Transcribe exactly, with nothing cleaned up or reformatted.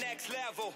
Next level.